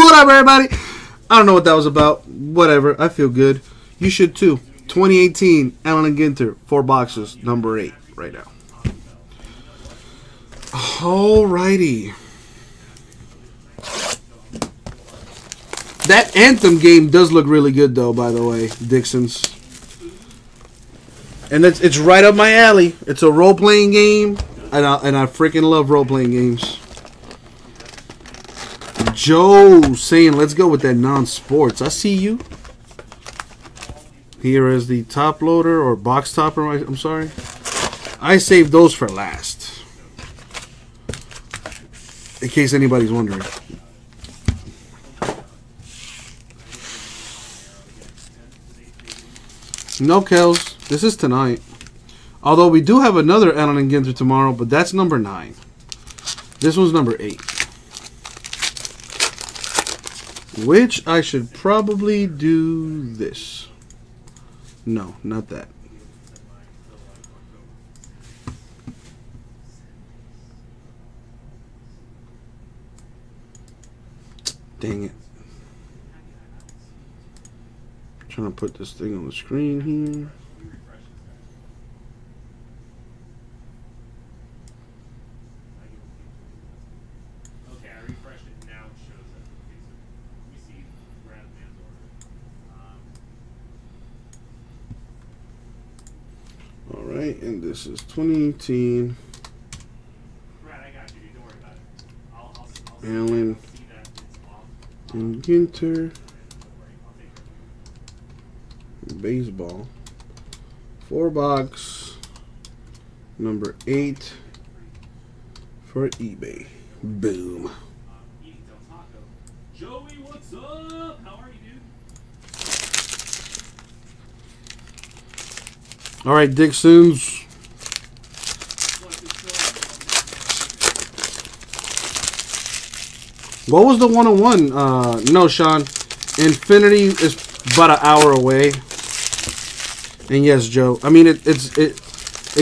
Whatever, everybody. I don't know what that was about. Whatever. I feel good. You should too. 2018 Allen & Ginter 4 boxes number 8 right now. Alrighty. That Anthem game does look really good though, by the way, Dixon's. And it's right up my alley. It's a role-playing game, and I freaking love role-playing games. Joe saying, let's go with that non-sports. I see you. Here is the top loader or box topper. I'm sorry. I saved those for last, in case anybody's wondering. No Kells. This is tonight. Although we do have another Allen & Ginter tomorrow, but that's number 9. This one's number 8. Which I should probably do this. No, not that. Dang it. I'm trying to put this thing on the screen here. Alright, and this is 2018. Brad, I got you. Don't worry about it. I'll Allen and Ginter baseball 4 box number 8 for eBay. Boom. Eating Del Taco. Joey, what's up? How are you? All right, Dixons. What was the 101? No, Sean. Infinity is about an hour away. And yes, Joe. I mean, it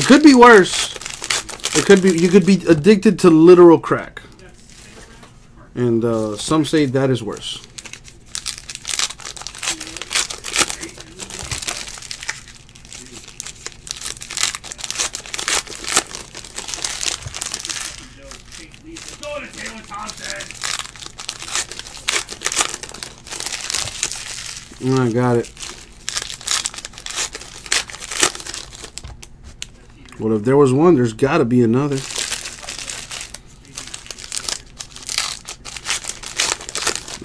could be worse. It could be. You could be addicted to literal crack. And some say that is worse. I got it. Well, if there was one, there's got to be another.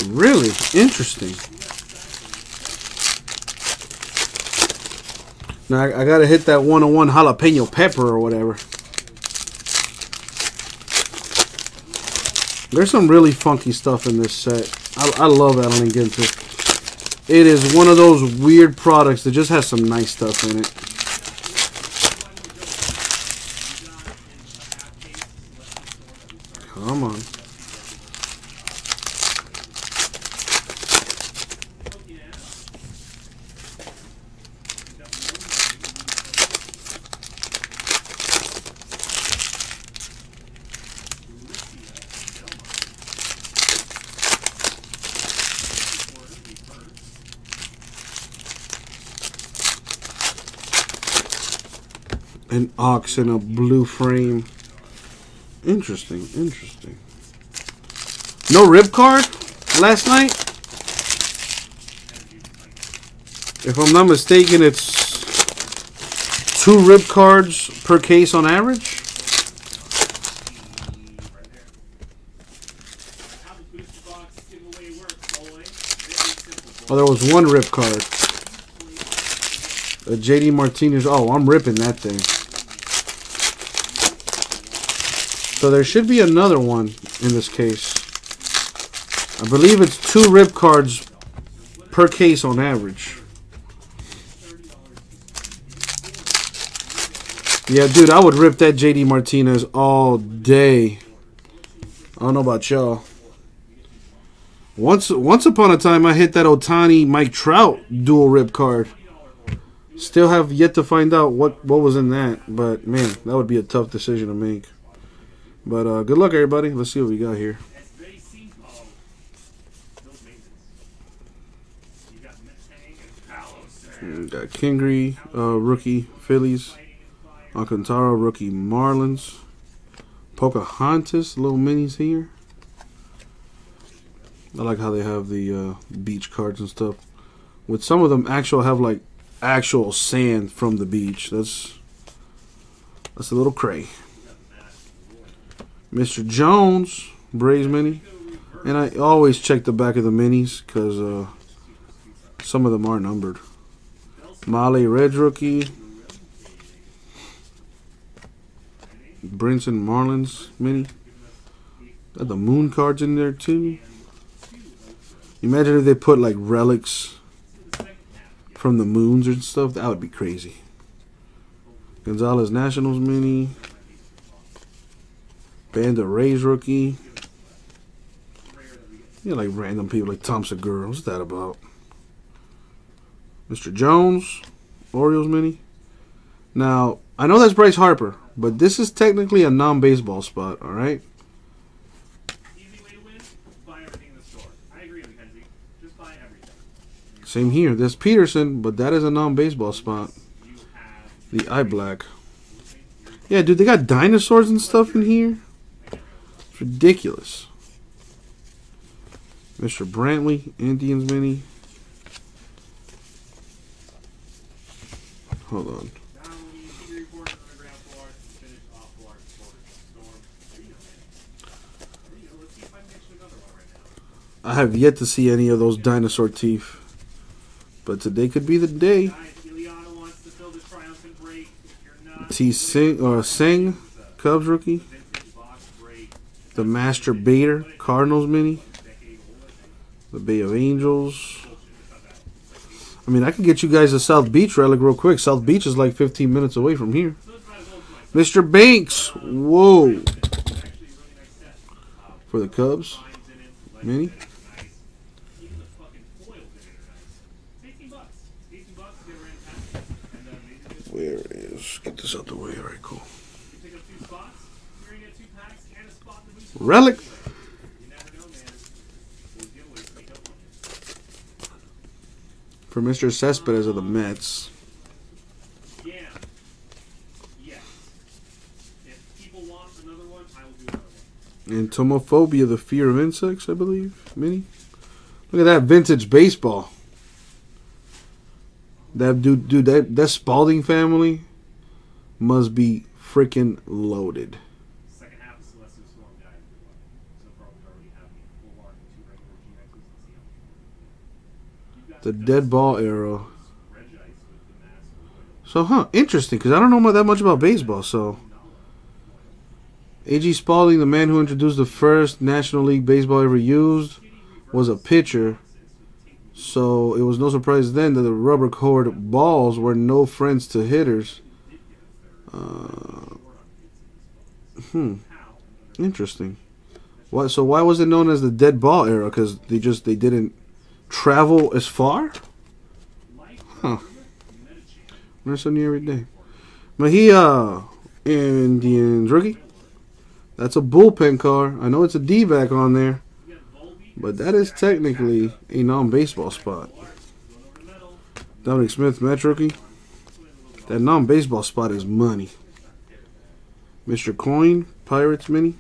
Really interesting. Now, I got to hit that 101 jalapeno pepper or whatever. There's some really funky stuff in this set. I love Allen & Ginter. It is one of those weird products that just has some nice stuff in it. Come on. An ox in a blue frame. Interesting, interesting. No rib card last night? If I'm not mistaken, it's 2 rib cards per case on average. Oh, there was 1 rib card. A JD Martinez. Oh, I'm ripping that thing. So there should be another one in this case. I believe it's 2 rib cards per case on average. Yeah, dude, I would rip that JD Martinez all day. I don't know about y'all. Once upon a time, I hit that Ohtani Mike Trout dual rib card. Still have yet to find out what was in that, but man, that would be a tough decision to make. But good luck, everybody. Let's see what we got here. We got Kingry, rookie Phillies, Alcantara, rookie Marlins, Pocahontas, little minis here. I like how they have the beach cards and stuff. With some of them, actual have like actual sand from the beach. That's a little cray. Mr. Jones, Braves mini, and I always check the back of the minis because some of them are numbered. Molly Reds rookie, Brinson Marlins mini. Got the moon cards in there too. Imagine if they put like relics from the moons and stuff. That would be crazy. Gonzalez Nationals mini. Banda Rays rookie. Yeah, like random people like Tom Segura. What's that about? Mr. Jones, Orioles mini. Now, I know that's Bryce Harper, but this is technically a non-baseball spot, all right? Easy way to win, buy everything in the store. I agree, McKenzie. Just buy everything. Same here. That's Peterson, but that is a non-baseball spot. The eye black. Yeah, dude, they got dinosaurs and stuff in here. It's ridiculous. Mr. Brantley, Indians mini. Hold on. I have yet to see any of those dinosaur teeth, but today could be the day. Singh, Cubs rookie. The Master Bader, Cardinals mini. The Bay of Angels. I mean, I could get you guys a South Beach relic real quick. South Beach is like 15 minutes away from here. Mr. Banks, whoa. For the Cubs mini. Where it is. Get this out the way. All right, cool. Relic. For Mr. Cespedes of the Mets. Yeah. Yes. If people want another one, I will do another one. And Entomophobia, the fear of insects, I believe. Mini. Look at that vintage baseball. That dude, that Spalding family must be freaking loaded. Second half of Celestial Storm died. So far we already have four and two regular G-X's and Seahawks. The dead ball arrow. So, huh, interesting, because I don't know that much about baseball, so. A.G. Spalding, the man who introduced the first National League baseball ever used, was a pitcher. So it was no surprise then that the rubber cored balls were no friends to hitters. Interesting. Why? So why was it known as the dead ball era? Because they didn't travel as far. Huh. Learn something every day. Mejia, Indians rookie. That's a bullpen car. I know it's a D-back on there. But that is technically a non-baseball spot. Dominic Smith, Mets rookie. That non-baseball spot is money. Mr. Coyne, Pirates mini.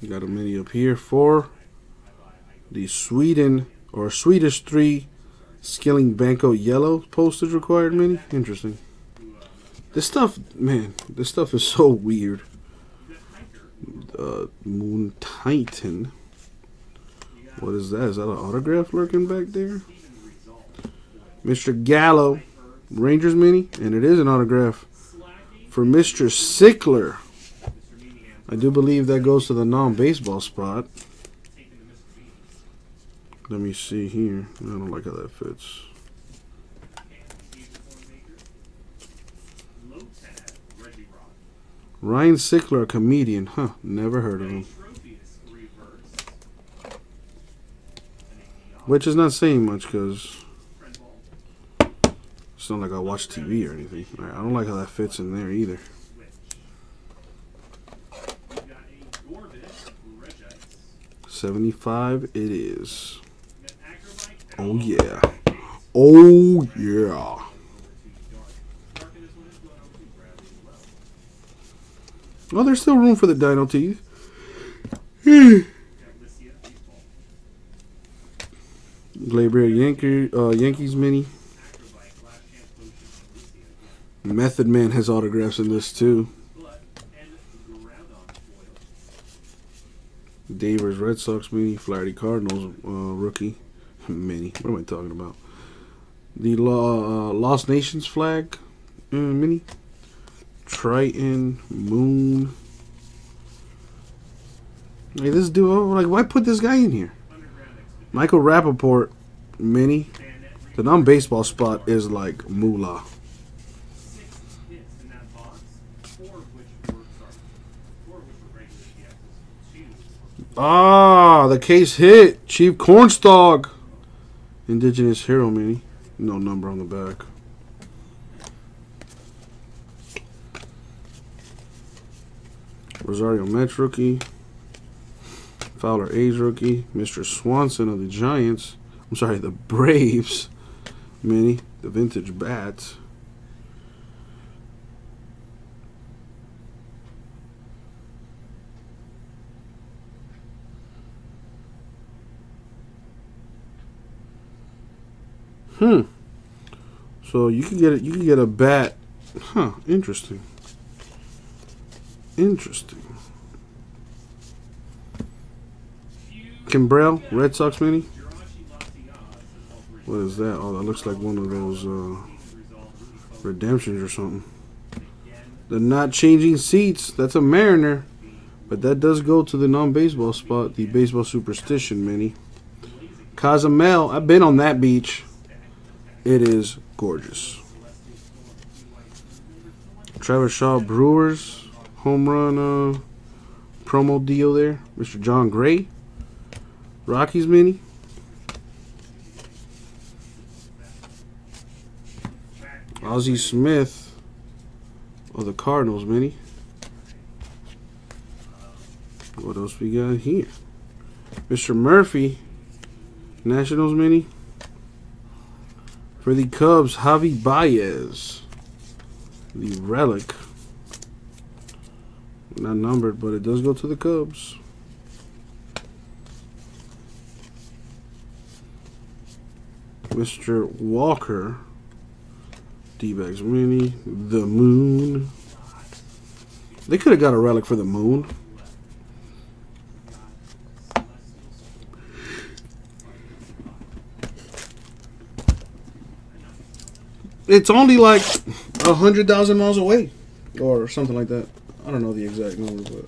You got a mini up here for the Sweden or Swedish 3 Skilling Banco yellow postage required mini. Interesting. This stuff, man, this stuff is so weird. Moon Titan. What is that? Is that an autograph lurking back there? Mr. Gallo, Rangers mini, and it is an autograph for Mr. Sickler. I do believe that goes to the non-baseball spot. Let me see here. I don't like how that fits. Ryan Sickler, a comedian. Huh, never heard of him. Which is not saying much because it's not like I watch TV or anything. Right, I don't like how that fits in there either. $75 it is. Oh yeah. Oh yeah. Oh, there's still room for the dino teeth. Gleyber Yankees mini. Method Man has autographs in this too. Davers Red Sox mini. Flaherty Cardinals rookie mini. What am I talking about? The Lost Nations flag mini. Triton Moon. Hey, this dude. Like, why put this guy in here? Michael Rappaport mini. The non-baseball spot is like moolah. Ah, the case hit. Chief Cornstalk. Indigenous Hero mini. No number on the back. Rosario Metz rookie. Fowler A's rookie. Mr. Swanson of the Giants. I'm sorry, the Braves mini. The vintage bats. Hmm. So you can get it. You can get a bat. Huh. Interesting. Interesting. Kimbrell Red Sox mini. What is that? Oh, that looks like one of those redemptions or something. The not changing seats. That's a Mariner, but that does go to the non-baseball spot. The baseball superstition mini. Cozumel. I've been on that beach. It is gorgeous. Travis Shaw Brewers home run promo deal there. Mr. John Gray Rockies mini. Ozzie Smith of the Cardinals mini. What else we got here? Mr. Murphy Nationals mini. For the Cubs, Javi Baez. The relic. Not numbered, but it does go to the Cubs. Mr. Walker. D-backs mini. The Moon. They could have got a relic for the Moon. It's only like 100,000 miles away or something like that. I don't know the exact number, but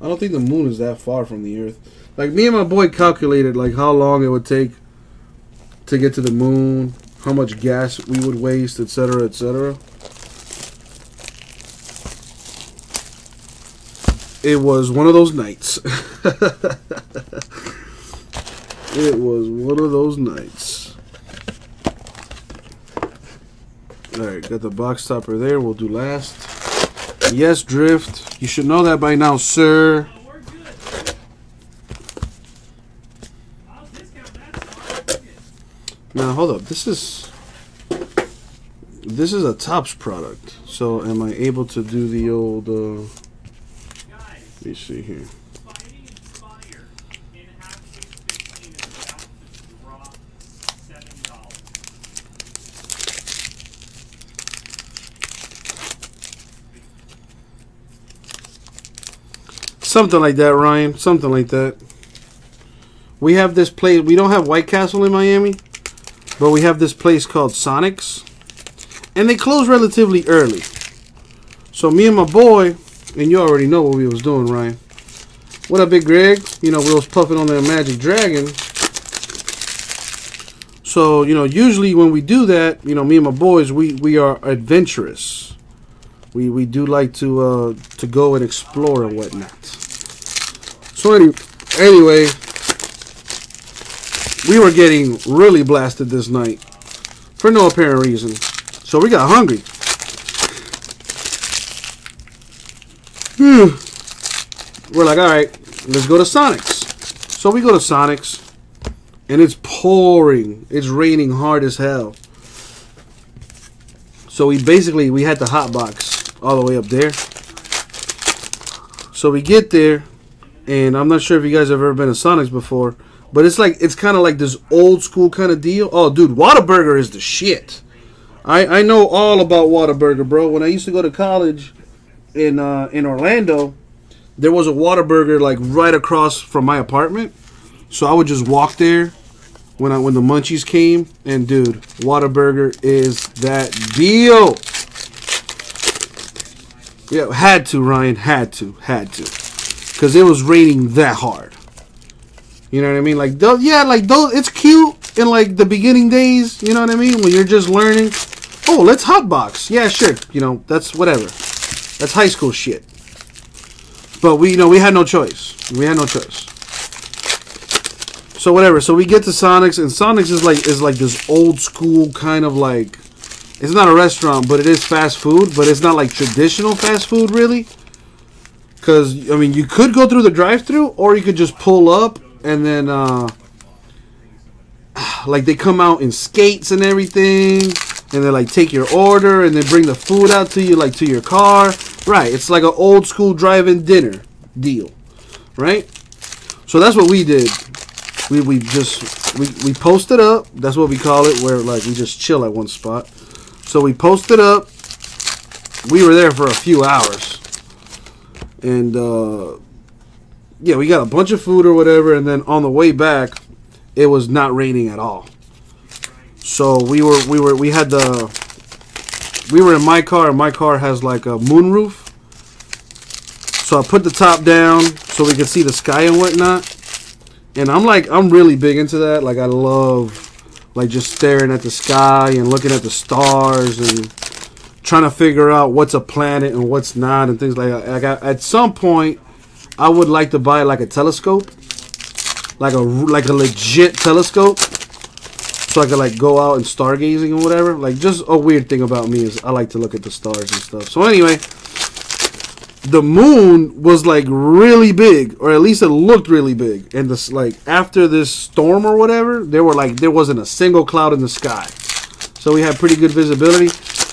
I don't think the moon is that far from the earth. Like, me and my boy calculated like how long it would take to get to the moon, how much gas we would waste, etc., etc. It was one of those nights. It was one of those nights. Alright, got the box topper there. We'll do last. Yes, Drift. You should know that by now, sir. We're good. I'll discount that. Now, hold up. This is a Topps product. So, am I able to do the old... let me see here. Something like that, Ryan. Something like that. We have this place. We don't have White Castle in Miami, but we have this place called Sonic's. And they close relatively early. So me and my boy, and you already know what we was doing, Ryan. What up, Big Greg? You know, we was puffing on the Magic Dragon. So, you know, usually when we do that, you know, me and my boys, we are adventurous. We do like to go and explore and whatnot. So anyway, We were getting really blasted this night for no apparent reason. So we got hungry. We're like, all right, let's go to Sonic's. So we go to Sonic's, and it's pouring. It's raining hard as hell. So we basically, we had to hotbox all the way up there. So we get there, and I'm not sure if you guys have ever been to Sonic's before, but it's like, it's kind of like this old school kind of deal. Oh, dude, Whataburger is the shit. I know all about Whataburger, bro. When I used to go to college in Orlando, there was a Whataburger like right across from my apartment. So I would just walk there when the munchies came. And dude, Whataburger is that deal. Yeah, had to, Ryan. Had to. Because it was raining that hard. You know what I mean? Like, yeah, like, those, it's cute in, like, the beginning days. You know what I mean? When you're just learning. Oh, let's hotbox. Yeah, sure. You know, that's whatever. That's high school shit. But we, you know, we had no choice. We had no choice. So whatever. So we get to Sonic's, and Sonic's is like this old school kind of like, it's not a restaurant, but it is fast food. But it's not like traditional fast food really, because I mean you could go through the drive-thru, or you could just pull up, and then like they come out in skates and everything, and they like take your order, and they bring the food out to you like to your car. Right? It's like an old school drive-in dinner deal, right? So that's what we did. We posted up. That's what we call it, where like we just chill at one spot. So we posted up. We were there for a few hours, and yeah, we got a bunch of food or whatever. And then on the way back, it was not raining at all. So we were in my car, and my car has like a moonroof. So I put the top down so we could see the sky and whatnot. And I'm really big into that. Like, I love, like, just staring at the sky and looking at the stars and trying to figure out what's a planet and what's not and things like that. Like, at some point, I would like to buy, like, a telescope. Like a legit telescope. So I could, like, go out and stargazing and whatever. Like, just a weird thing about me is I like to look at the stars and stuff. So, anyway, the moon was like really big, or at least it looked really big, and this like after this storm or whatever, there wasn't a single cloud in the sky, so we had pretty good visibility.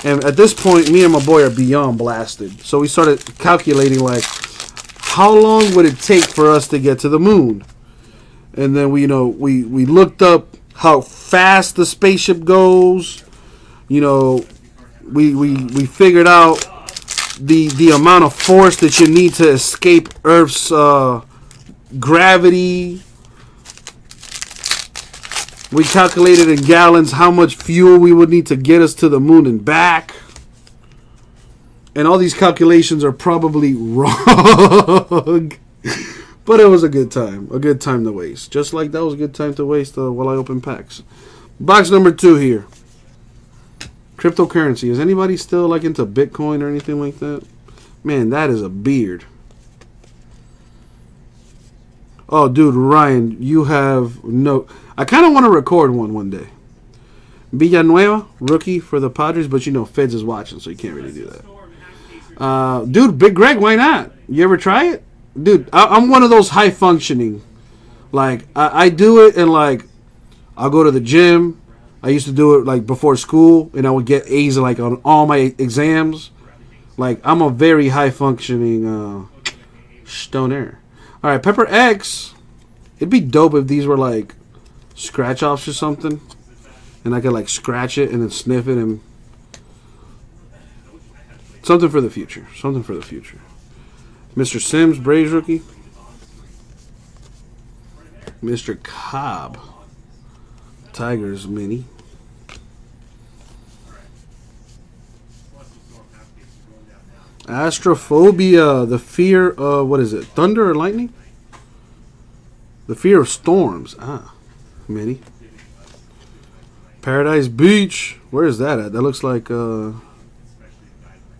And at this point, me and my boy are beyond blasted, so we started calculating like how long would it take for us to get to the moon. And then we looked up how fast the spaceship goes. You know, we figured out the amount of force that you need to escape Earth's gravity. We calculated in gallons how much fuel we would need to get us to the moon and back. And all these calculations are probably wrong. But it was a good time. A good time to waste. Just like that was a good time to waste while I open packs. Box number 2 here. Cryptocurrency. Is anybody still like into Bitcoin or anything like that? Man, that is a beard. Oh, dude, Ryan, you have no... I kind of want to record one day. Villanueva, rookie for the Padres, but you know Feds is watching, so you can't really do that. Dude, Big Greg, why not? You ever try it? Dude, I'm one of those high-functioning. Like, I do it and, like, I'll go to the gym. I used to do it like before school, and I would get A's like on all my exams. Like, I'm a very high functioning stoner. All right, Pepper X. It'd be dope if these were like scratch offs or something, and I could like scratch it and then sniff it and something for the future. Something for the future. Mr. Sims, Braves rookie. Mr. Cobb. Tigers mini. Astrophobia, the fear of, what is it, thunder or lightning? The fear of storms. Ah, mini. Paradise Beach. Where is that at? That looks like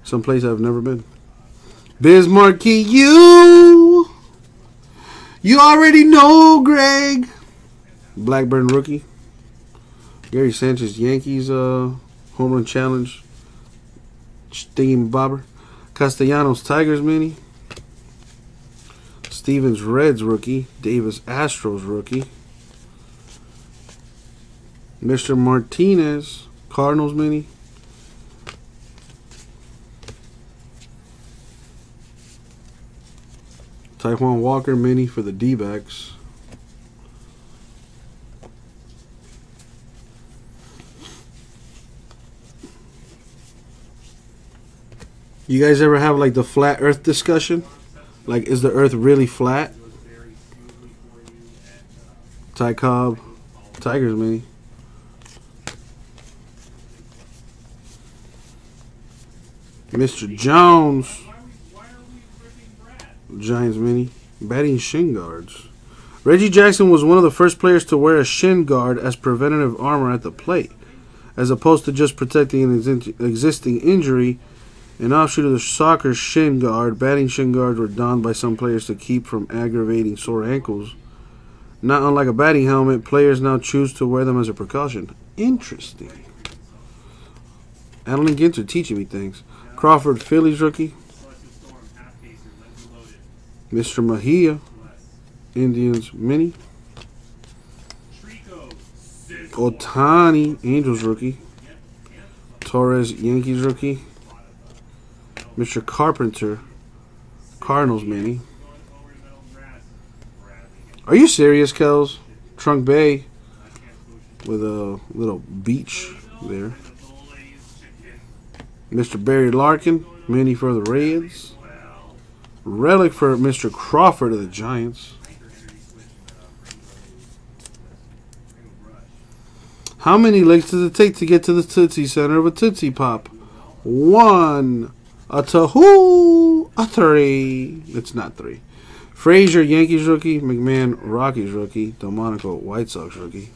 someplace I've never been. Bismarcky, you already know, Greg. Blackburn rookie. Gary Sanchez, Yankees home run challenge. Stinging Bobber. Castellanos, Tigers mini. Stevens, Reds rookie. Davis, Astros rookie. Mr. Martinez, Cardinals mini. Tyjuan Walker mini for the D-backs. You guys ever have like the flat earth discussion? Like, is the earth really flat? Ty Cobb, Tigers mini. Mr. Jones, Giants mini. Batting shin guards. Reggie Jackson was one of the first players to wear a shin guard as preventative armor at the plate, as opposed to just protecting an existing injury. An offshoot of the soccer shin guard, batting shin guards were donned by some players to keep from aggravating sore ankles. Not unlike a batting helmet, players now choose to wear them as a precaution. Interesting. Allen & Ginter teaching me things. Crawford, Phillies rookie. Mr. Mejia, Indians mini. Ohtani, Angels rookie. Torres, Yankees rookie. Mr. Carpenter, Cardinals mini. Are you serious, Kels? Trunk Bay with a little beach there. Mr. Barry Larkin, mini for the Reds. Relic for Mr. Crawford of the Giants. How many legs does it take to get to the Tootsie Center of a Tootsie Pop? One. A Tahoo, a three. It's not three. Frazier, Yankees rookie. McMahon, Rockies rookie. Delmonico, White Sox rookie.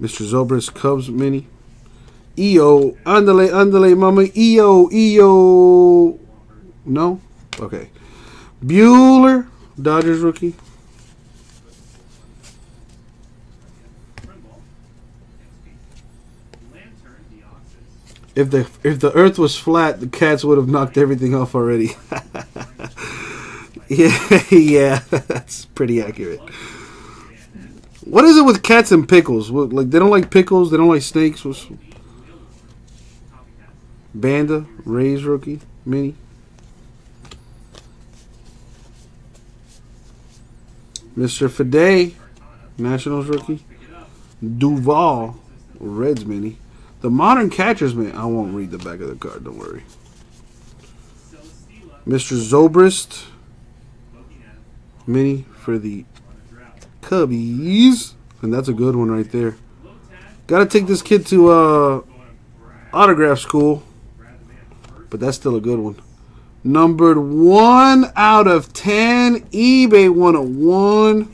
Mr. Zobrist, Cubs mini. EO, andale, andale, mama. EO, EO. No? Okay. Bueller, Dodgers rookie. If the earth was flat, the cats would have knocked everything off already. yeah, that's pretty accurate. What is it with cats and pickles? Like, they don't like pickles, they don't like snakes. Banda, Rays rookie mini. Mr. Fide, Nationals rookie. Duval, Reds mini. The modern catchers, man. I won't read the back of the card. Don't worry. Mr. Zobrist, mini for the Cubbies, and that's a good one right there. Got to take this kid to autograph school, but that's still a good one. Numbered 1/10, eBay 101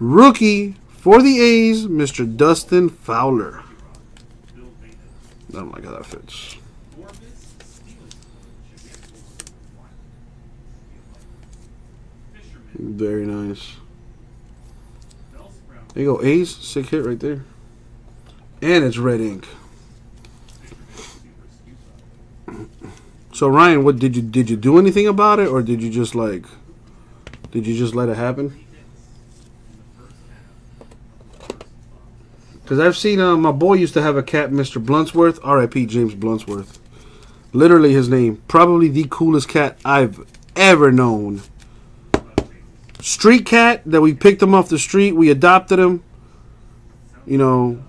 rookie for the A's, Mr. Dustin Fowler. I don't like how that fits. Very nice. There you go, A's. Sick hit right there. And it's red ink. So Ryan, what did you do anything about it, or did you just let it happen? Because I've seen my boy used to have a cat, Mr. Bluntsworth. R.I.P. James Bluntsworth. Literally his name. Probably the coolest cat I've ever known. Street cat that we picked him off the street. We adopted him. You know.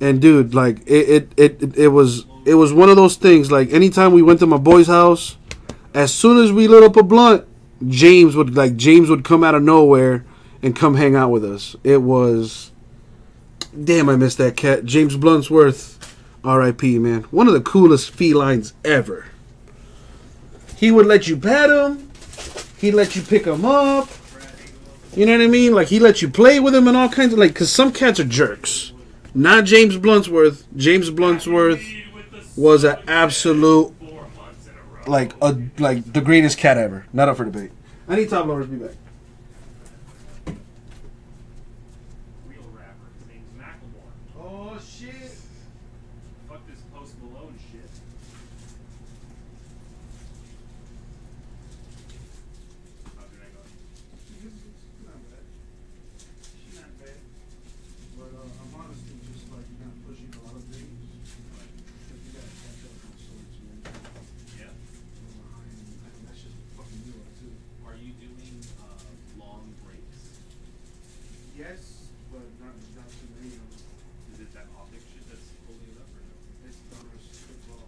And dude, like, it was one of those things. Like, anytime we went to my boy's house, as soon as we lit up a blunt, James would come out of nowhere and come hang out with us. It was... Damn, I miss that cat. James Bluntsworth, R.I.P., man. One of the coolest felines ever. He would let you pet him. He'd let you pick him up. You know what I mean? Like, he let you play with him and all kinds of, like, because some cats are jerks. Not James Bluntsworth. James Bluntsworth was an absolute, like, the greatest cat ever. Not up for debate. I need top loaders to be back. Real rapper. His name's Macklemore. Oh, shit. Fuck this Post Malone shit. How did I go? She's not bad. She's not bad. But I'm honestly just like kind of pushing a lot of things. Yes, but not too many of them. Is it that optic shit that's holding it up or no? It's Donruss football.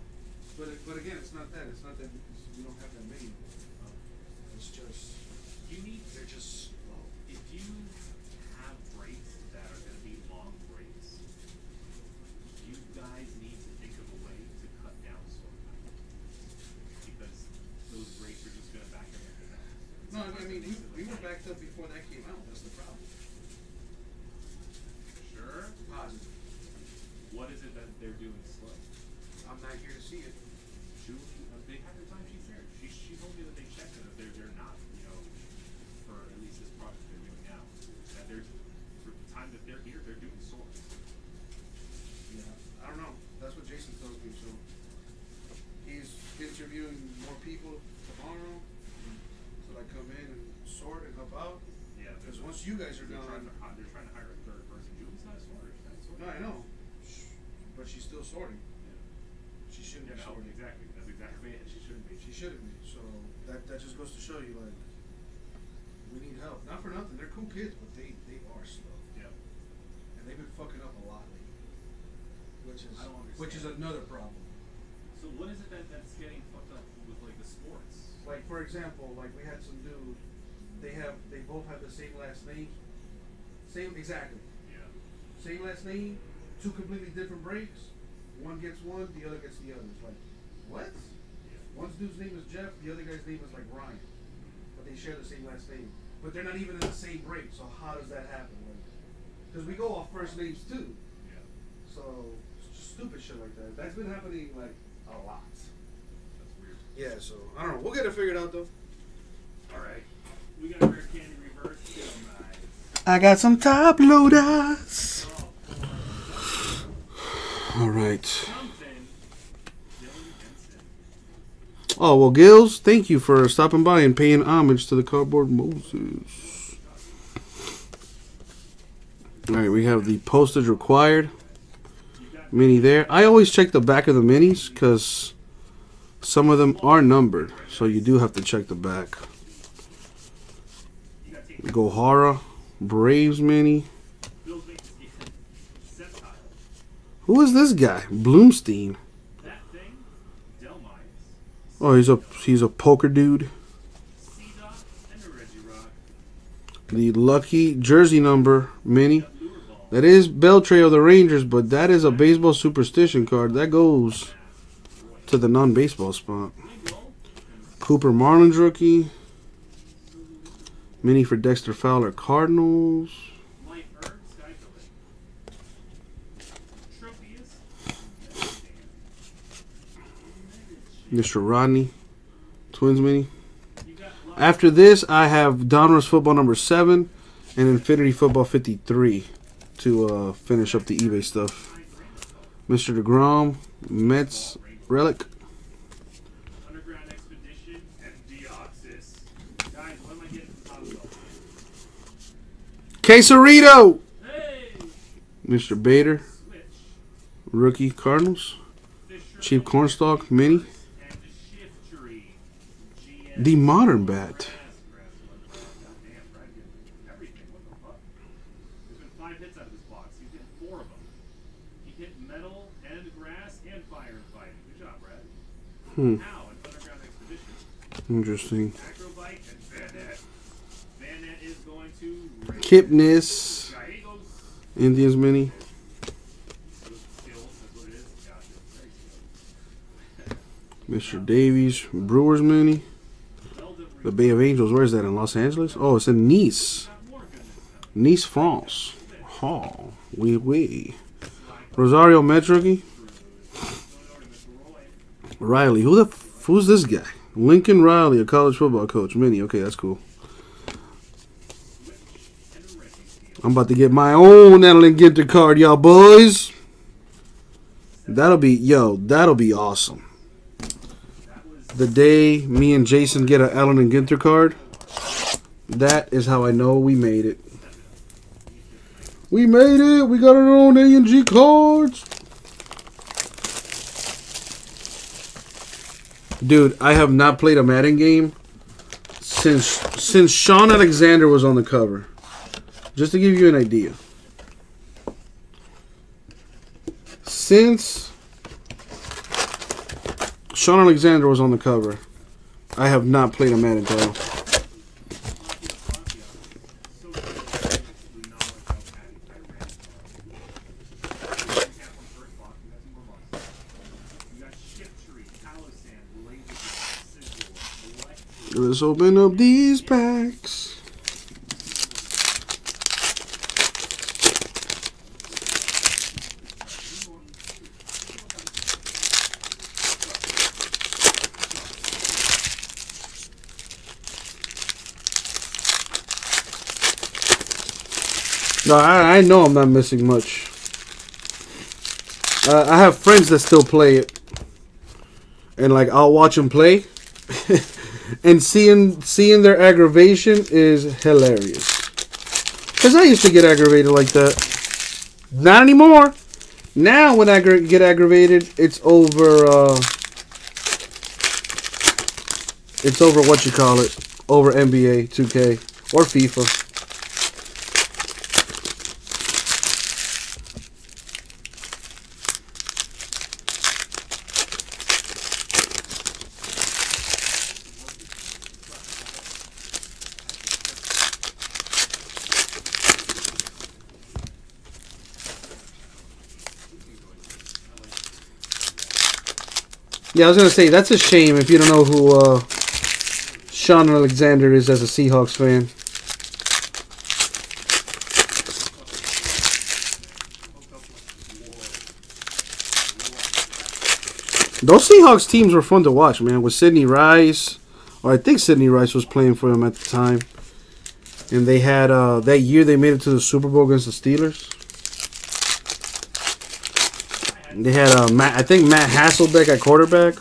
But again, it's not that. It's not that because we don't have that many. It's just, you need, they're just slow. If you have breaks that are going to be long breaks, you guys need to think of a way to cut down sort of because those breaks are just going to back up. No, I mean, we were backed up before that came out. That's the problem. Positive. What is it that they're doing slow? I'm not here to see it. Julie, they had the time she's here. She told me that they checked it. That they're not, you know, for at least this project they're doing now. That they're, for the time that they're here, they're doing swords. Yeah, I don't know. That's what Jason tells me. So he's interviewing more people tomorrow, so I come in and sort and help out. Yeah, because once you guys are done, they're trying to hire a third person. Julie's not sorting. No, I know, but she's still sorting. Yeah. She shouldn't be sorting. Exactly. That's exactly it. She shouldn't be. She shouldn't be. So that just goes to show you, like, we need help. Not for nothing. They're cool kids, but they are slow. Yeah. And they've been fucking up a lot lately, which is another problem. So what is it that's getting fucked up with, like, the sports? Like, for example, like we had some dude. They both have the same last name. Same last name, two completely different breaks. One gets one, the other gets the other. It's like, what? Yeah. One dude's name is Jeff, the other guy's name is like Ryan. But they share the same last name. But they're not even in the same break, so how does that happen? Because we go off first names too. Yeah. So, just stupid shit like that. That's been happening like a lot. That's weird. Yeah, so, I don't know. We'll get it figured out though. Alright. We got a rare candy reverse. I got some top loaders. All right. Oh, well, Gills, thank you for stopping by and paying homage to the Cardboard Moses. All right, we have the postage required. Mini there. I always check the back of the minis because some of them are numbered, so you do have to check the back. Gohara. Braves mini. Who is this guy? Bloomstein. Oh, he's a poker dude. The lucky jersey number mini. That is Beltray of the Rangers, but that is a baseball superstition card. That goes to the non-baseball spot. Cooper Marlins rookie. Mini for Dexter Fowler, Cardinals. Mr. Rodney, Twins mini. After this, I have Donruss football number 7 and Infinity football 53 to finish up the eBay stuff. Mr. DeGrom, Mets relic. Quesarito! Hey. Mr. Bader. Switch. Rookie Cardinals. Fisher, Chief Cornstalk mini. The modern bat. Hmm. Interesting. Kipnis, Indians mini. Mr. Davies, Brewers mini. The Bay of Angels, where is that, in Los Angeles? Oh, it's in Nice. Nice, France. Oh, oui, oui. Rosario Mets rookie. Riley, who's this guy? Lincoln Riley, a college football coach. Mini, okay, that's cool. I'm about to get my own Allen & Ginter card, y'all boys. That'll be, yo, that'll be awesome. The day me and Jason get an Allen & Ginter card, that is how I know we made it. We made it. We got our own A&G cards. Dude, I have not played a Madden game since Sean Alexander was on the cover. Just to give you an idea. Since Sean Alexander was on the cover, I have not played a Madden title. Let's open up these packs. No, I know I'm not missing much. I have friends that still play it, and like I'll watch them play. And seeing their aggravation is hilarious. Because I used to get aggravated like that. Not anymore. Now when I get aggravated, it's over... it's over what you call it. Over NBA, 2K, or FIFA. Yeah, I was going to say, that's a shame if you don't know who Sean Alexander is as a Seahawks fan. Those Seahawks teams were fun to watch, man, with Sidney Rice. Or I think Sidney Rice was playing for them at the time. And they had, that year they made it to the Super Bowl against the Steelers. They had Matt Hasselbeck at quarterback.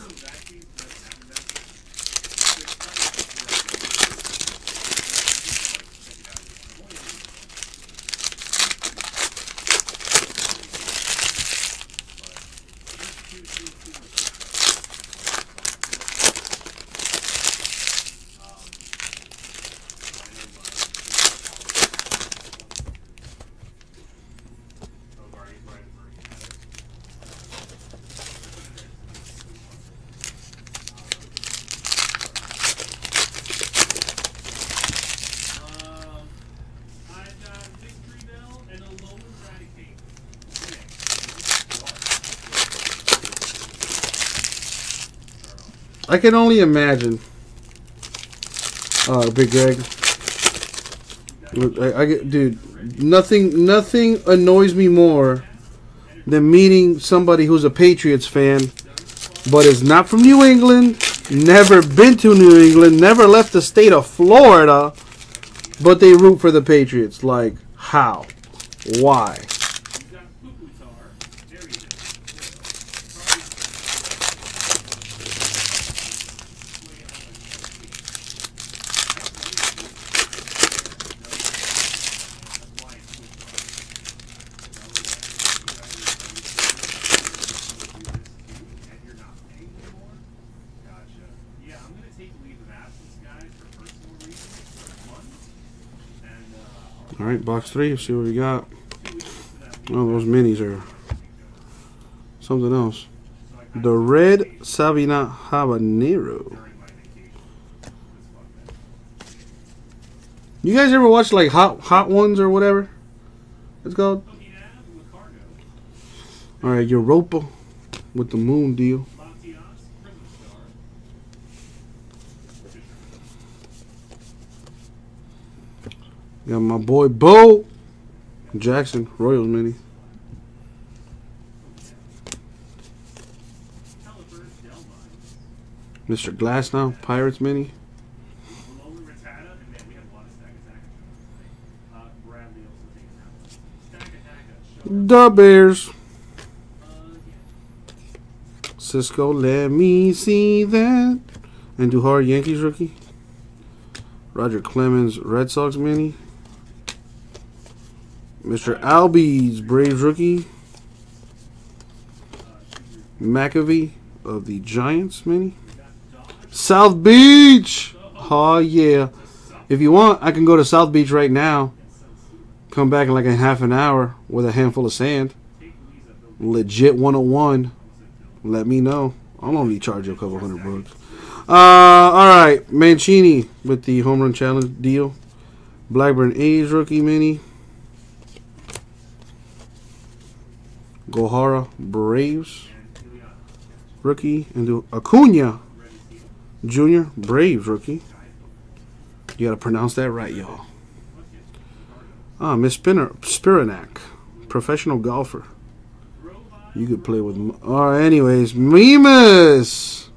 I can only imagine, Big Greg. Dude, nothing annoys me more than meeting somebody who's a Patriots fan, but is not from New England, never been to New England, never left the state of Florida, but they root for the Patriots. Like, how? Why? Alright, box three, see what we got. Oh, those minis are something else. The red Sabina Habanero. You guys ever watch like hot ones or whatever it's called? Alright, Europa with the moon deal. Got my boy Bo Jackson, Royals mini. Mr. Glass now, Pirates mini. The Bears. Cisco, let me see that. And Duhar, Yankees rookie. Roger Clemens, Red Sox mini. Mr. Albies, Braves rookie. McAvee of the Giants mini. South Beach! Oh, yeah. If you want, I can go to South Beach right now. Come back in like a half an hour with a handful of sand. Legit 101. Let me know. I'll only charge you a couple $100. All right. Mancini with the home run challenge deal. Blackburn A's rookie mini. Gohara Braves rookie. And Acuña Jr. Braves rookie. You got to pronounce that right, y'all. Ah, Miss Spiranak, professional golfer. You could play with... All right, anyways, Mimas.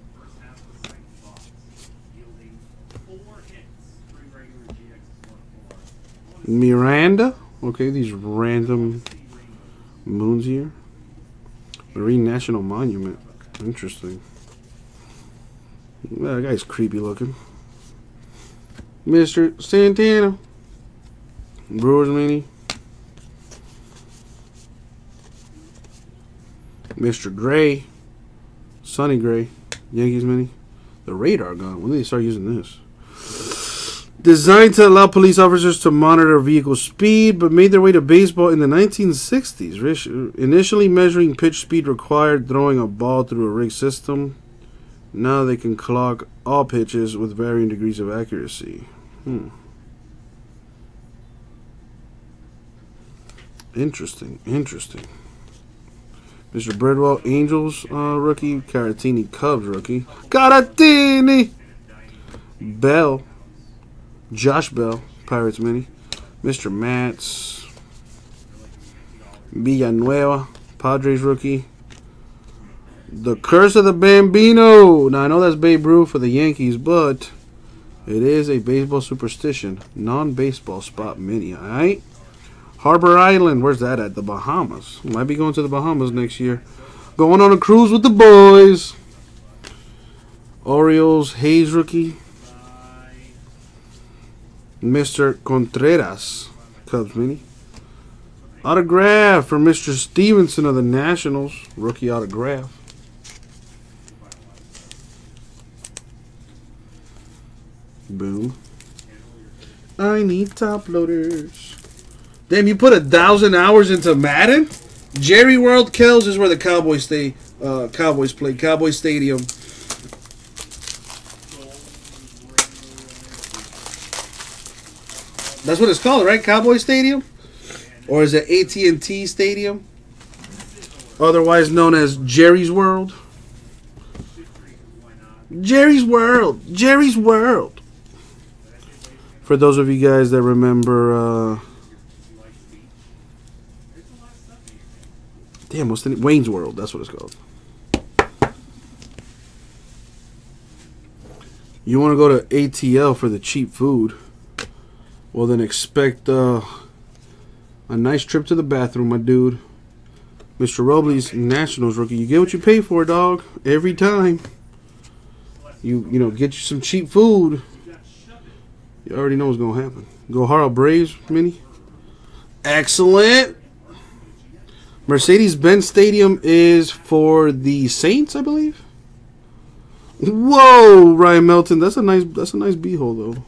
Miranda. Okay, these random moons here. Marine National Monument. Interesting. That guy's creepy looking. Mr. Santana. Brewers mini. Mr. Gray. Sonny Gray. Yankees mini. The radar gun. When did they start using this? Designed to allow police officers to monitor vehicle speed, but made their way to baseball in the 1960s. Initially measuring pitch speed required throwing a ball through a rigged system. Now they can clock all pitches with varying degrees of accuracy. Interesting, interesting. Mr. Breadwell, Angels rookie. Caratini, Cubs rookie. Caratini! Bell. Josh Bell, Pirates mini. Mr. Matz. Villanueva, Padres rookie. The Curse of the Bambino. Now, I know that's Babe Ruth for the Yankees, but it is a baseball superstition. Non-baseball spot mini, all right? Harbor Island. Where's that at? The Bahamas. Might be going to the Bahamas next year. Going on a cruise with the boys. Orioles, Hayes rookie. Mr. Contreras, Cubs mini. Autograph for Mr. Stevenson of the Nationals. Rookie autograph. Boom. I need top loaders. Damn, you put 1,000 hours into Madden? Jerry's World Kells is where the Cowboys stay. Cowboys play. Cowboys Stadium. That's what it's called, right? Cowboys Stadium? Or is it AT&T Stadium? Otherwise known as Jerry's World. Jerry's World. Jerry's World. For those of you guys that remember... Damn, what's the name? Wayne's World. That's what it's called. You want to go to ATL for the cheap food? Well, then expect a nice trip to the bathroom, my dude. Mr. Robles, Nationals rookie. You get what you pay for, dog. Every time. You know, get you some cheap food. You already know what's going to happen. Gohara Braves mini. Excellent. Mercedes-Benz Stadium is for the Saints, I believe. Whoa, Ryan Melton, that's a nice beehole though.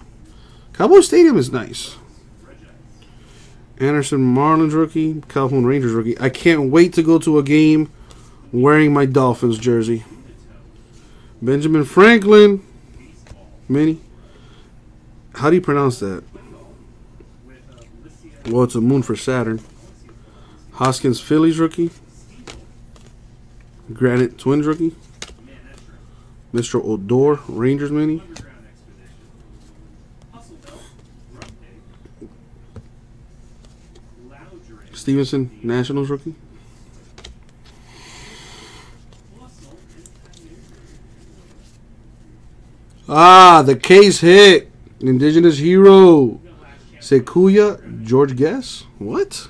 Cowboy Stadium is nice. Anderson Marlins rookie, Calhoun Rangers rookie. I can't wait to go to a game wearing my Dolphins jersey. Benjamin Franklin mini. How do you pronounce that? Well, it's a moon for Saturn. Hoskins Phillies rookie. Granite Twins rookie. Mr. Odor Rangers mini. Stevenson Nationals rookie. Ah, the case hit. Indigenous hero. Sequoia George Guess. What?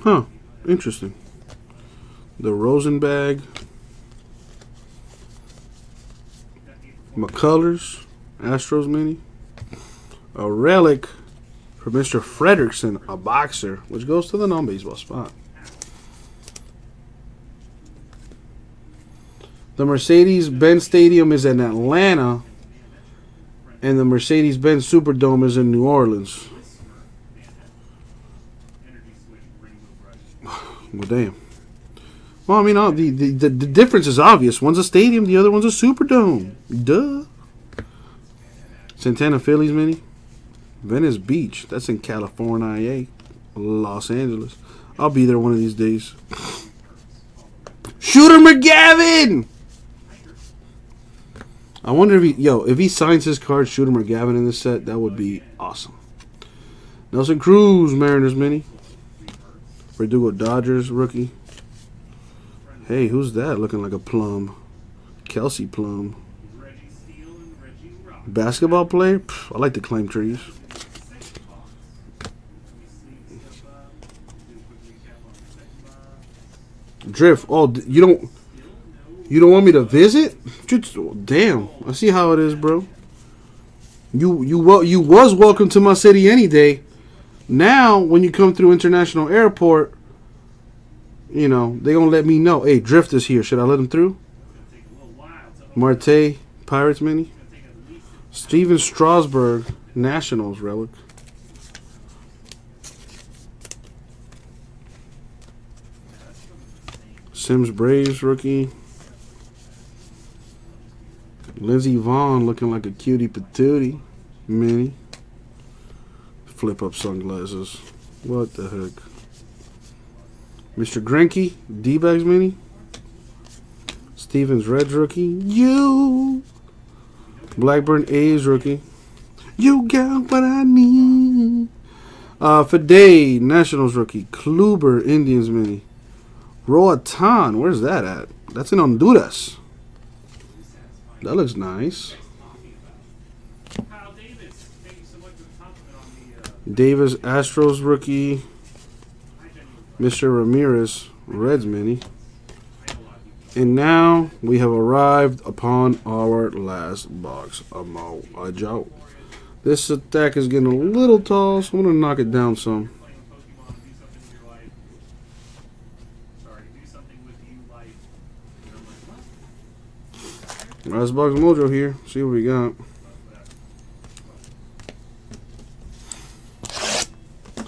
Huh. Interesting. The Rosenbag. McCullers. Astros mini. A relic for Mr. Fredrickson, a boxer, which goes to the non-baseball spot. The Mercedes-Benz Stadium is in Atlanta, and the Mercedes-Benz Superdome is in New Orleans. Well, damn. Well, I mean, the difference is obvious. One's a stadium, the other one's a Superdome. Duh. Santana Phillies mini. Venice Beach. That's in California, Los Angeles. I'll be there one of these days. Shooter McGavin! I wonder if he... Yo, if he signs his card, Shooter McGavin in this set, that would be awesome. Nelson Cruz, Mariners mini. Verdugo Dodgers, rookie. Hey, who's that looking like a plum? Kelsey Plum. Basketball player? Pff, I like to climb trees. Drift. Oh, you don't want me to visit? Damn. I see how it is, bro. You was welcome to my city any day. Now, when you come through International Airport, you know, they gonna let me know. Hey, Drift is here. Should I let him through? Marte, Pirates mini. Steven Strasburg, Nationals relic. Sims Braves rookie. Lindsey Vonn looking like a cutie patootie mini. Flip up sunglasses. What the heck? Mr. Greinke, D-Bags mini. Stevens Reds rookie. You. Blackburn A's rookie. You got what I need. Fadey, Nationals rookie. Kluber, Indians mini. Roatan, where's that at? That's in Honduras. That looks nice. Davis, Astros rookie. Mr. Ramirez, Reds mini. And now we have arrived upon our last box. This attack is getting a little tall, so I'm going to knock it down some. Last box mojo here. See what we got.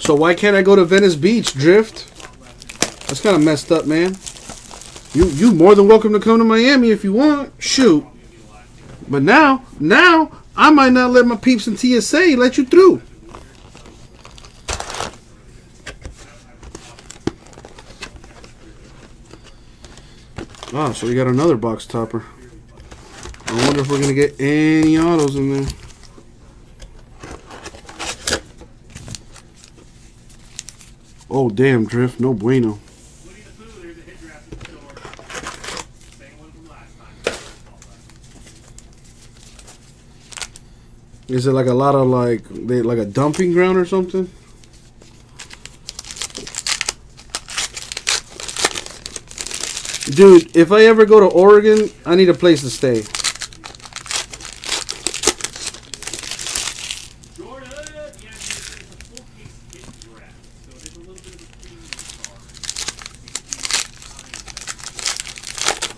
So why can't I go to Venice Beach, Drift? That's kind of messed up, man. You more than welcome to come to Miami if you want. Shoot. But now, I might not let my peeps in TSA let you through. Ah, so we got another box topper. I wonder if we're going to get any autos in there. Oh, damn, Drift. No bueno. Is it like a lot of like a dumping ground or something? Dude, if I ever go to Oregon, I need a place to stay.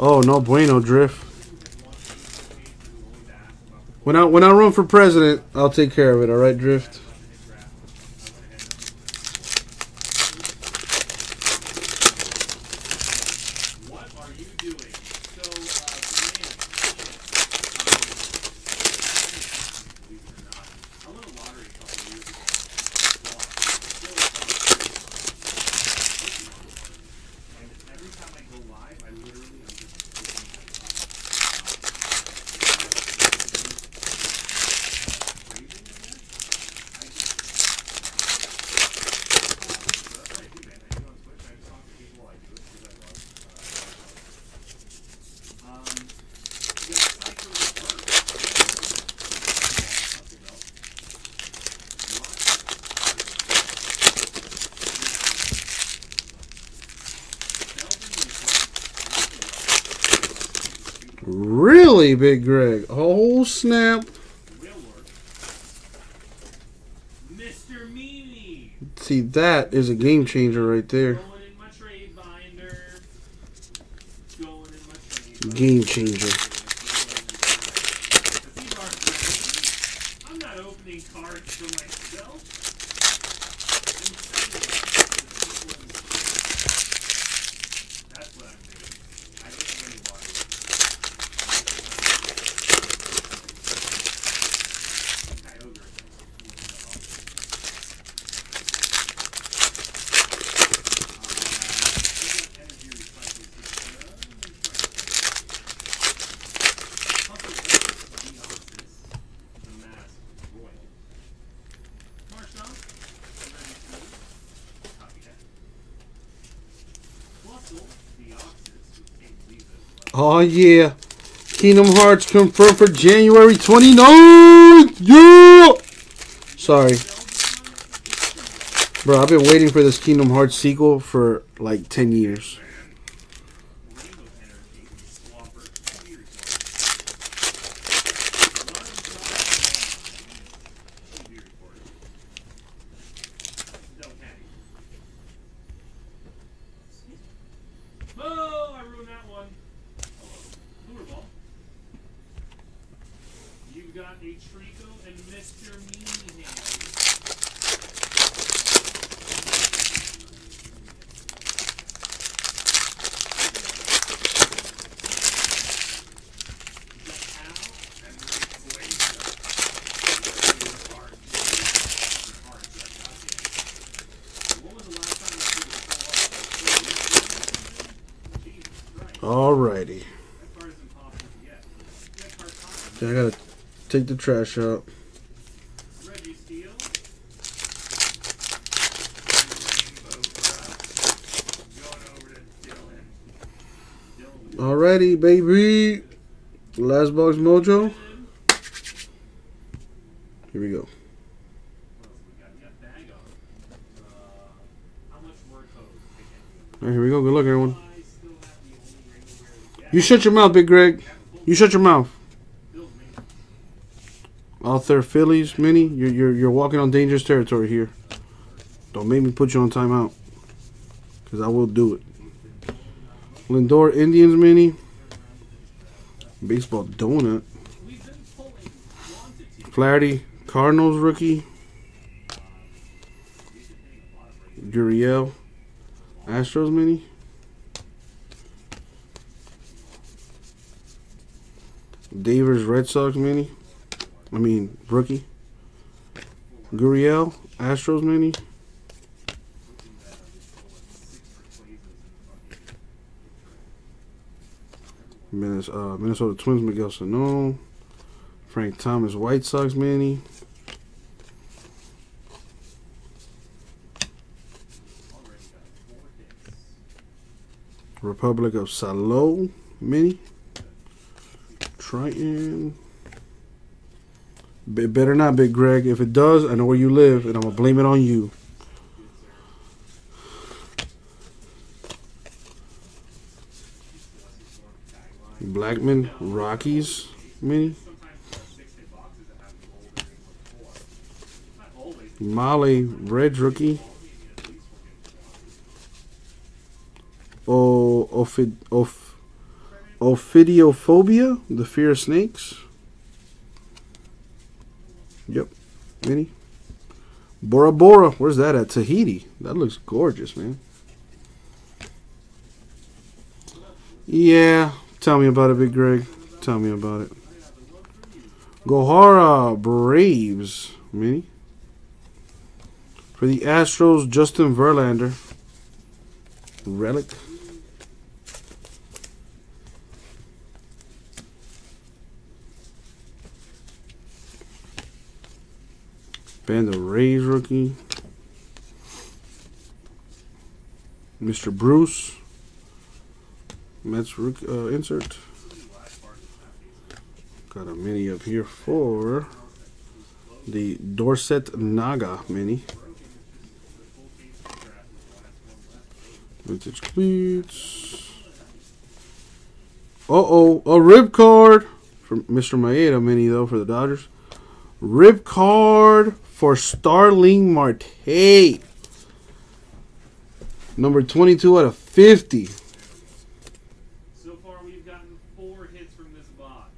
Oh, no bueno, Drift. When I run for president, I'll take care of it. All right, Drift. What are you doing? Really, Big Greg. Oh, snap. Mr. Meany. See, that is a game changer right there. Game changer. I'm not opening cards for myself. That's what I'm doing. I Oh yeah, Kingdom Hearts confirmed for January 29th. Yeah! Sorry. Bro, I've been waiting for this Kingdom Hearts sequel for like 10 years. Alrighty. I gotta take the trash out. Alrighty, baby. Last box mojo. Here we go. Alright, here we go. Good luck, everyone. You shut your mouth, Big Greg. You shut your mouth. Author Phillies, Minnie, you're walking on dangerous territory here. Don't make me put you on timeout, because I will do it. Lindor Indians, Minnie. Baseball Donut. Flaherty Cardinals rookie. Gurriel Astros, Minnie. Devers Red Sox mini, rookie. Gurriel Astros mini. Minnesota Twins Miguel Sano. Frank Thomas White Sox mini. Republic of Salo mini. Triton. Better not, Big Greg. If it does, I know where you live, and I'm going to blame it on you. Blackman, Rockies, mini. Molly, Reds rookie. Ophidiophobia, the fear of snakes. Yep, mini. Bora Bora, where's that at? Tahiti. That looks gorgeous, man. Yeah, tell me about it, Big Greg. Tell me about it. Gohara Braves, mini. For the Astros, Justin Verlander. Relic. Band of Rays rookie. Mr. Bruce. Mets rookie, insert. Got a mini up here for the Dorset Naga mini. Vintage cleats. Uh-oh, a rip card from Mr. Maeda mini, though, for the Dodgers. Rip card for Starling Marte. Number 22 out of 50. So far, we've gotten 4 hits from this box.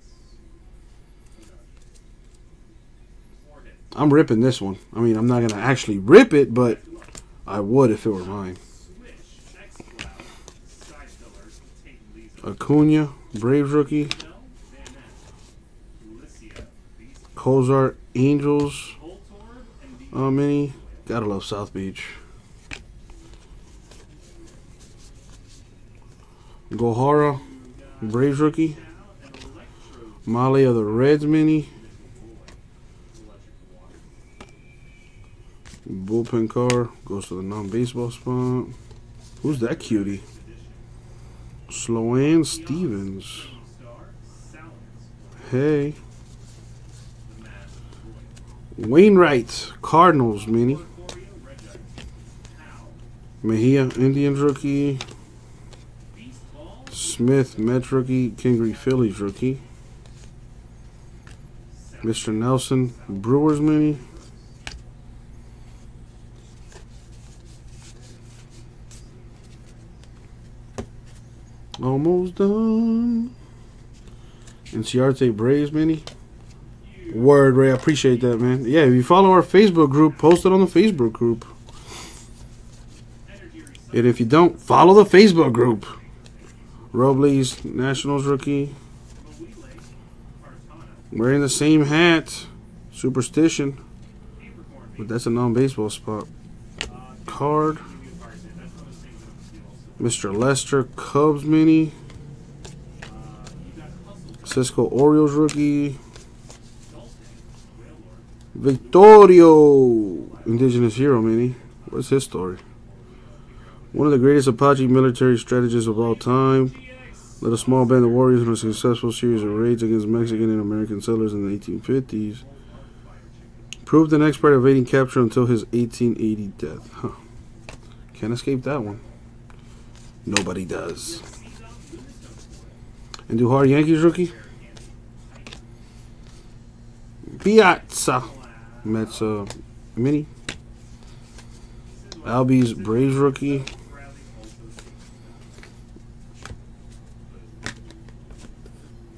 4 hits. I'm ripping this one. I mean, I'm not going to actually rip it, but I would if it were mine. Acuña, Braves rookie. Cozart, Angels. Mini. Gotta love South Beach. Gohara, Braves rookie. Male of the Reds mini. Bullpen car goes to the non-baseball spot. Who's that cutie? Sloane Stevens. Hey. Wainwright, Cardinals mini. Mejia, Indians rookie. Smith, Mets rookie. Kingery, Phillies rookie. Mr. Nelson, Brewers mini. Almost done. Inciarte, Braves mini. Word, Ray. I appreciate that, man. Yeah, if you follow our Facebook group, post it on the Facebook group. And if you don't, follow the Facebook group. Robles, Nationals rookie. Wearing the same hat. Superstition. But that's a non-baseball spot. Card. Mr. Lester, Cubs mini. Cisco, Orioles rookie. Victorio, Indigenous hero mini. What's his story? One of the greatest Apache military strategists of all time, led a small band of warriors in a successful series of raids against Mexican and American settlers in the 1850s. Proved an expert at evading capture until his 1880 death. Huh. Can't escape that one. Nobody does. And Duhar, Yankees rookie. Piazza, Mets mini. Albies, Braves rookie.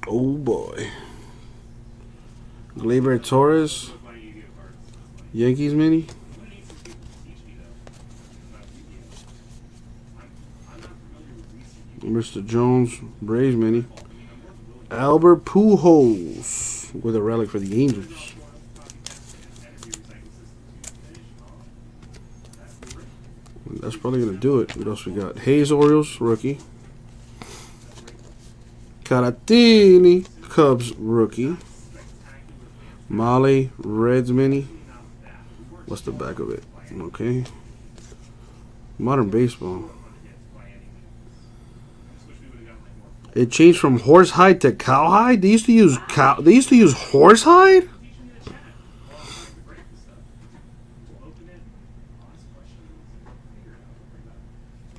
Oh boy. Gleyber Torres, Yankees mini. Mr. Jones, Braves mini. Albert Pujols with a relic for the Angels. That's probably going to do it. What else we got? Hayes, Orioles rookie. Caratini, Cubs rookie. Molly, Reds mini. What's the back of it? Okay. Modern baseball. It changed from horsehide to cowhide. They used to use cow. They used to use horsehide.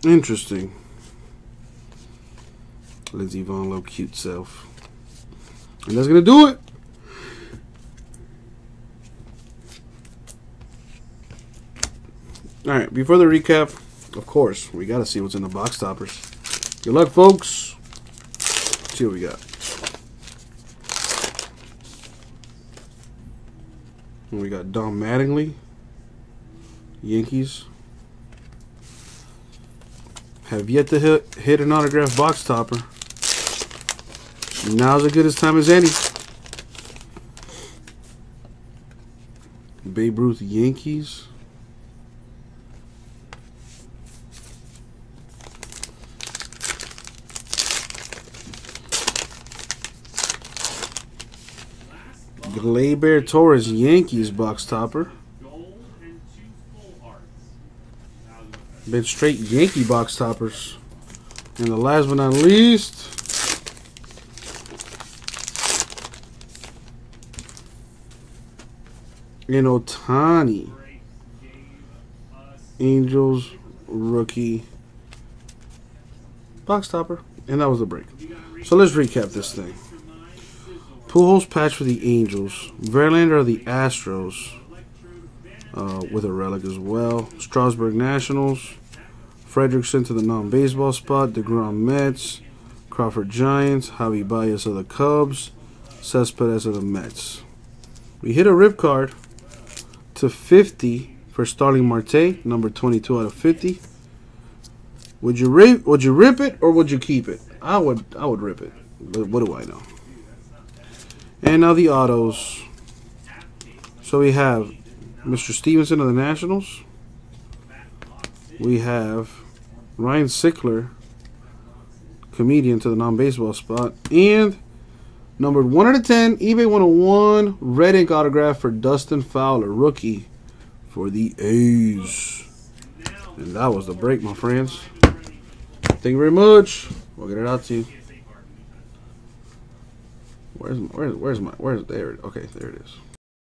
Interesting. Lindsey Vonn, low cute self. And that's going to do it. All right, before the recap, of course, we got to see what's in the box toppers. Good luck, folks. Let's see what we got. And we got Dom Mattingly, Yankees. Have yet to hit an autographed box topper. Now's as good a time as any. Babe Ruth, Yankees. Gleyber Torres, Yankees box topper. Been straight Yankee box toppers. And the last but not least, an Ohtani, Angels rookie box topper. And that was the break. So let's recap this thing. Pujols patch for the Angels. Verlander of the Astros with a relic as well. Strasburg Nationals. Fredrickson to the non-baseball spot. DeGrom Mets. Crawford Giants. Javi Baez of the Cubs. Cespedes of the Mets. We hit a rip card to 50 for Starling Marte, number 22 out of 50. Would you rip it or would you keep it? I would rip it. But what do I know? And now the autos. So we have Mr. Stevenson of the Nationals. We have Ryan Sickler, comedian, to the non-baseball spot, and numbered 1/10, eBay 101, red ink autograph for Dustin Fowler, rookie for the A's. And that was the break, my friends. Thank you very much. We'll get it out to you. Where's my, where's there it, okay, there it is.